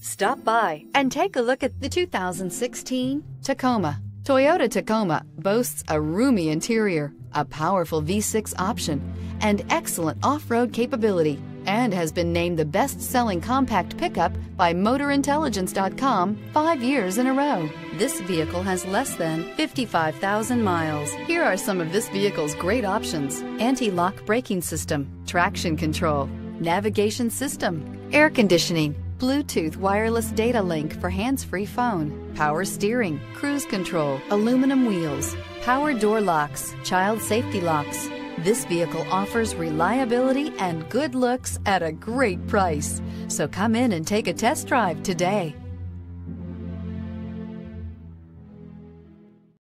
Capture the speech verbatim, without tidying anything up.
Stop by and take a look at the two thousand sixteen Tacoma. Toyota Tacoma boasts a roomy interior, a powerful V six option, and excellent off-road capability, and has been named the best-selling compact pickup by Motor Intelligence dot com five years in a row. This vehicle has less than fifty-five thousand miles. Here are some of this vehicle's great options: anti-lock braking system, traction control, navigation system, air conditioning, Bluetooth wireless data link for hands-free phone, power steering, cruise control, aluminum wheels, power door locks, child safety locks. This vehicle offers reliability and good looks at a great price. So come in and take a test drive today.